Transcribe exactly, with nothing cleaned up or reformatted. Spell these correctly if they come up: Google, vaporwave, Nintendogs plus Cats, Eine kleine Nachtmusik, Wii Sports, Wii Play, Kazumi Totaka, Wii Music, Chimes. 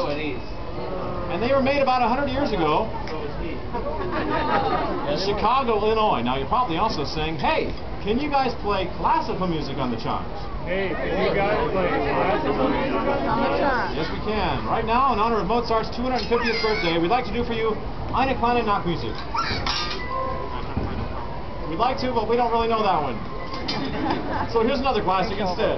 No, it is. And they were made about a hundred years ago in Chicago, Illinois. Now, you're probably also saying, hey, can you guys play classical music on the Chimes? Hey, can you guys play classical music on the Chimes? Yes, we can. Right now, in honor of Mozart's two hundred fiftieth birthday, we'd like to do for you Eine kleine Nachtmusik. We'd like to, but we don't really know that one. So here's another classic instead.